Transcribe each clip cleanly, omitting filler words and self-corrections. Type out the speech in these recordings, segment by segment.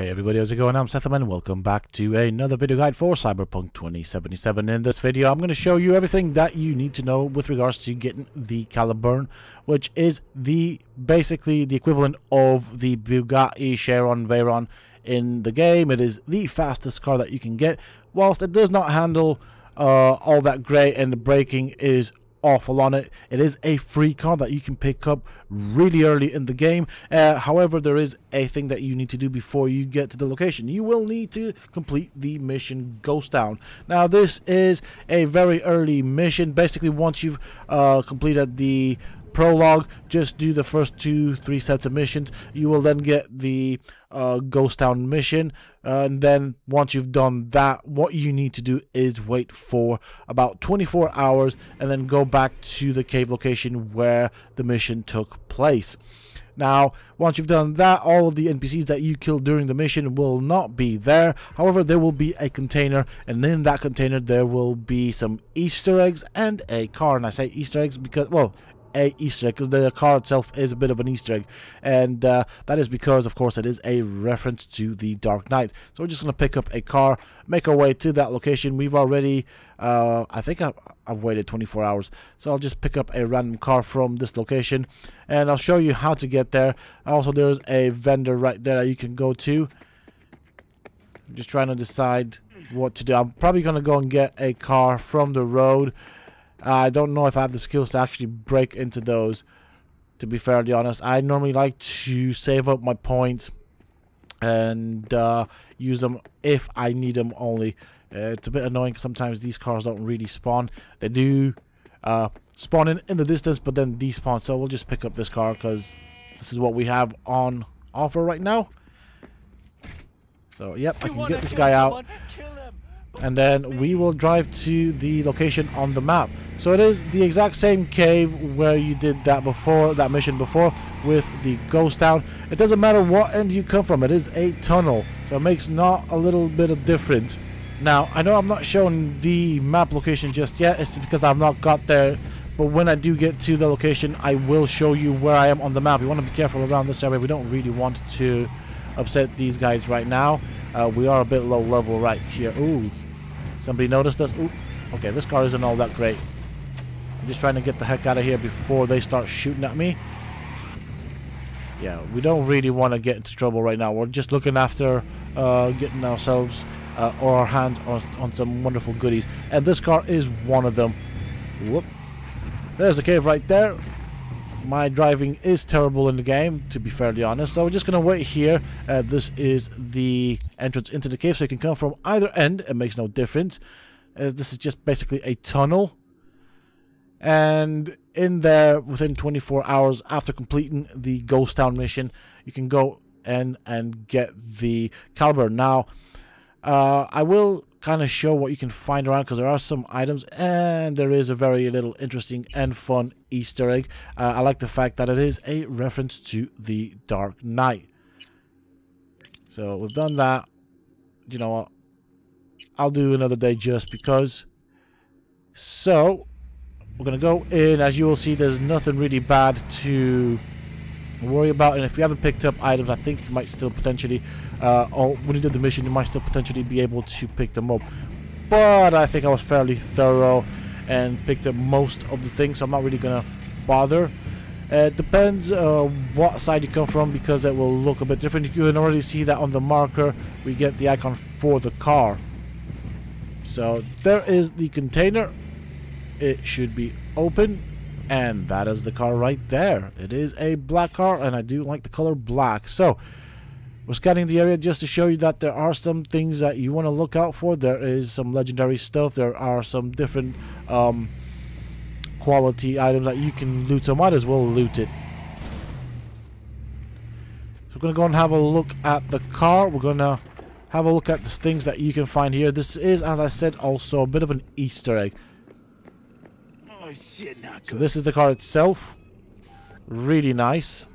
Hey everybody, how's it going? I'm Sethum and welcome back to another video guide for Cyberpunk 2077. In this video, I'm going to show you everything that you need to know with regards to getting the Caliburn, which is basically the equivalent of the Bugatti Chiron Veyron in the game. It is the fastest car that you can get, whilst it does not handle all that great and the braking is awful on it. It is a free car that you can pick up really early in the game. However, there is a thing that you need to do before you get to the location. You will need to complete the mission Ghost Town. Now, this is a very early mission. Basically, once you've completed the prologue, just do the first 2-3 sets of missions. You will then get the Ghost Town mission, and then once you've done that, what you need to do is wait for about 24 hours and then go back to the cave location where the mission took place. Now, once you've done that, all of the NPCs that you killed during the mission will not be there. However, there will be a container, and in that container there will be some Easter eggs and a car. And I say Easter eggs because, well, a Easter egg, because the car itself is a bit of an Easter egg, and that is because, of course, it is a reference to the Dark Knight. So we're just going to pick up a car, make our way to that location. We've already I think I've waited 24 hours, so I'll just pick up a random car from this location and I'll show you how to get there. Also, there's a vendor right there that you can go to. I'm just trying to decide what to do. I'm probably going to go and get a car from the road. I don't know if I have the skills to actually break into those, to be fairly honest. I normally like to save up my points and use them if I need them only. It's a bit annoying because sometimes these cars don't really spawn. They do spawn in the distance, but then despawn. So we'll just pick up this car because this is what we have on offer right now. So, yep, I can get this guy out. And then we will drive to the location on the map. So it is the exact same cave where you did that before, that mission before, with the Ghost Town. It doesn't matter what end you come from, it is a tunnel, so it makes not a little bit of difference. Now, I know I'm not showing the map location just yet, it's because I've not got there, but when I do get to the location, I will show you where I am on the map. You want to be careful around this area. We don't really want to upset these guys right now. We are a bit low level right here. Ooh, somebody noticed us. Ooh, okay, this car isn't all that great. I'm just trying to get the heck out of here before they start shooting at me. Yeah, we don't really want to get into trouble right now. We're just looking after getting ourselves or our hands on some wonderful goodies, and this car is one of them. Whoop! There's a cave right there. My driving is terrible in the game, to be fairly honest, so we're just going to wait here. This is the entrance into the cave, so you can come from either end. It makes no difference. This is just basically a tunnel. And in there, within 24 hours after completing the Ghost Town mission, you can go in and get the Caliburn. Now, I will kind of show what you can find around, because there are some items and there is a very little interesting and fun Easter egg. I like the fact that it is a reference to the Dark Knight. So we've done that. You know what? I'll do another day just because. So we're going to go in. As you will see, there's nothing really bad to worry about, and if you haven't picked up items, I think you might still potentially or when you did the mission, you might still potentially be able to pick them up, but I think I was fairly thorough and picked up most of the things, so I'm not really gonna bother. It depends what side you come from, because it will look a bit different. You can already see that on the marker we get the icon for the car. So there is the container, it should be open. And that is the car right there. It is a black car, and I do like the color black. So we're scanning the area just to show you that there are some things that you want to look out for. There is some legendary stuff. There are some different quality items that you can loot, so might as well loot it. So we're going to go and have a look at the car. We're going to have a look at the things that you can find here. This is, as I said, also a bit of an Easter egg. Shit, not good. So this is the car itself. Really nice.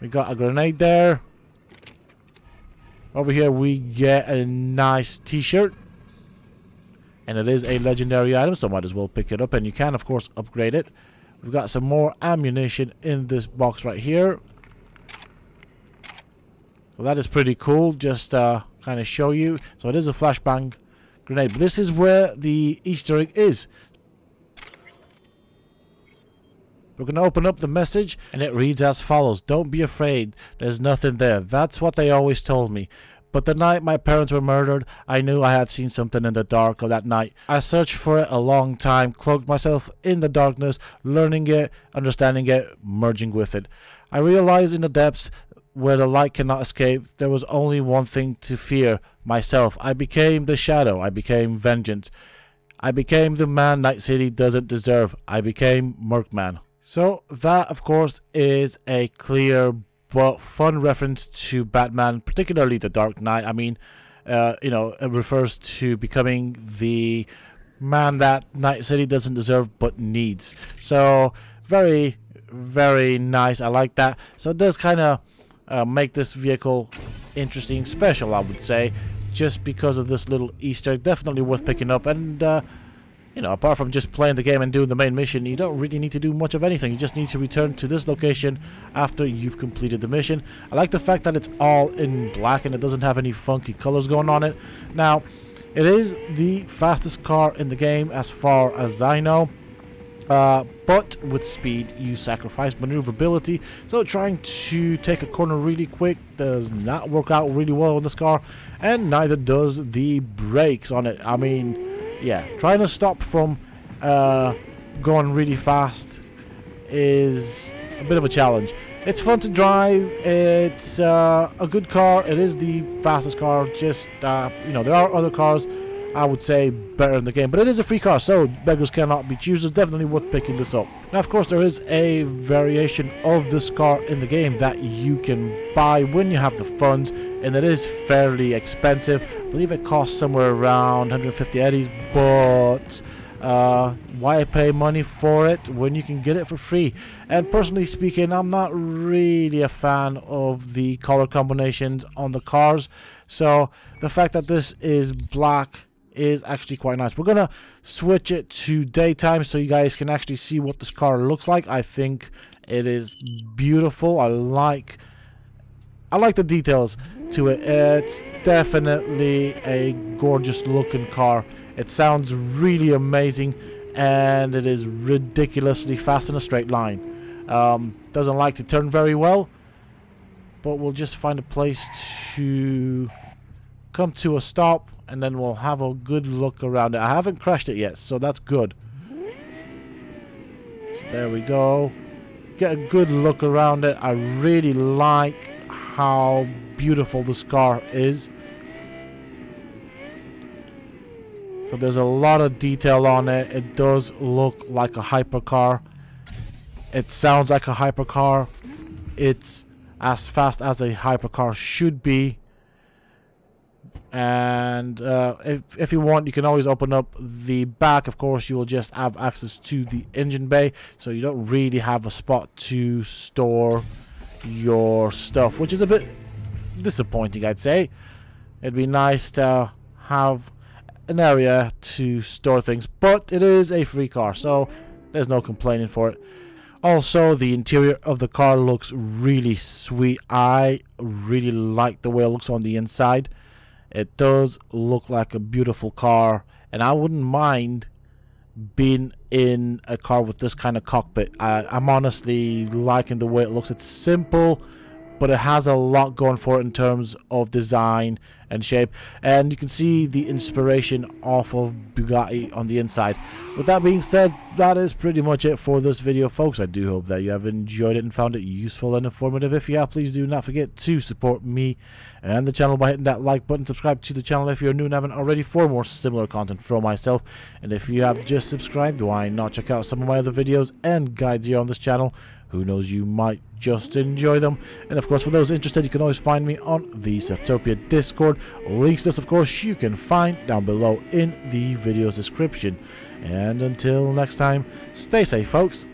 We got a grenade there. Over here we get a nice t-shirt, and it is a legendary item, so might as well pick it up, and you can of course upgrade it. We've got some more ammunition in this box right here. So that is pretty cool, just kind of show you. So it is a flashbang grenade, but this is where the Easter egg is. We're going to open up the message, and it reads as follows. Don't be afraid. There's nothing there. That's what they always told me. But the night my parents were murdered, I knew I had seen something in the dark of that night. I searched for it a long time, cloaked myself in the darkness, learning it, understanding it, merging with it. I realized in the depths where the light cannot escape, there was only one thing to fear, myself. I became the shadow. I became vengeance. I became the man Night City doesn't deserve. I became Merc Man. So that, of course, is a clear but fun reference to Batman, particularly the Dark Knight. I mean, you know, it refers to becoming the man that Night City doesn't deserve but needs. So very, very nice. I like that. So it does kind of make this vehicle interesting, special, I would say, just because of this little Easter egg. Definitely worth picking up. And you know, apart from just playing the game and doing the main mission, you don't really need to do much of anything. You just need to return to this location after you've completed the mission. I like the fact that it's all in black and it doesn't have any funky colors going on it. Now, it is the fastest car in the game as far as I know. But with speed, you sacrifice maneuverability. So trying to take a corner really quick does not work out really well on this car. And neither does the brakes on it. I mean, yeah, trying to stop from going really fast is a bit of a challenge. It's fun to drive. It's a good car. It is the fastest car. Just, you know, there are other cars, I would say, better in the game. But it is a free car, so beggars cannot be choosers. Definitely worth picking this up. Now, of course, there is a variation of this car in the game that you can buy when you have the funds. And it is fairly expensive. I believe it costs somewhere around 150 eddies. But why pay money for it when you can get it for free? And personally speaking, I'm not really a fan of the color combinations on the cars. So the fact that this is black is actually quite nice. We're gonna switch it to daytime so you guys can actually see what this car looks like. I think it is beautiful. I like the details to it. It's definitely a gorgeous looking car. It sounds really amazing, and it is ridiculously fast in a straight line. Doesn't like to turn very well, but we'll just find a place to come to a stop, and then we'll have a good look around it. I haven't crashed it yet, so that's good. So there we go. Get a good look around it. I really like how beautiful this car is. So there's a lot of detail on it. It does look like a hypercar. It sounds like a hypercar. It's as fast as a hypercar should be. And if you want, you can always open up the back. Of course, you will just have access to the engine bay, so you don't really have a spot to store your stuff, which is a bit disappointing, I'd say. It'd be nice to have an area to store things, but it is a free car, so there's no complaining for it. Also, the interior of the car looks really sweet. I really like the way it looks on the inside. It does look like a beautiful car, and I wouldn't mind being in a car with this kind of cockpit. I'm honestly liking the way it looks. It's simple, but it has a lot going for it in terms of design and shape. And you can see the inspiration off of Bugatti on the inside. With that being said, that is pretty much it for this video, folks. I do hope that you have enjoyed it and found it useful and informative. If you have, please do not forget to support me and the channel by hitting that like button. Subscribe to the channel if you're new and haven't already for more similar content from myself. And if you have just subscribed, why not check out some of my other videos and guides here on this channel? Who knows, you might just enjoy them. And of course, for those interested, you can always find me on the Sethtopia Discord. Links to this, of course, you can find down below in the video's description. And until next time, stay safe, folks.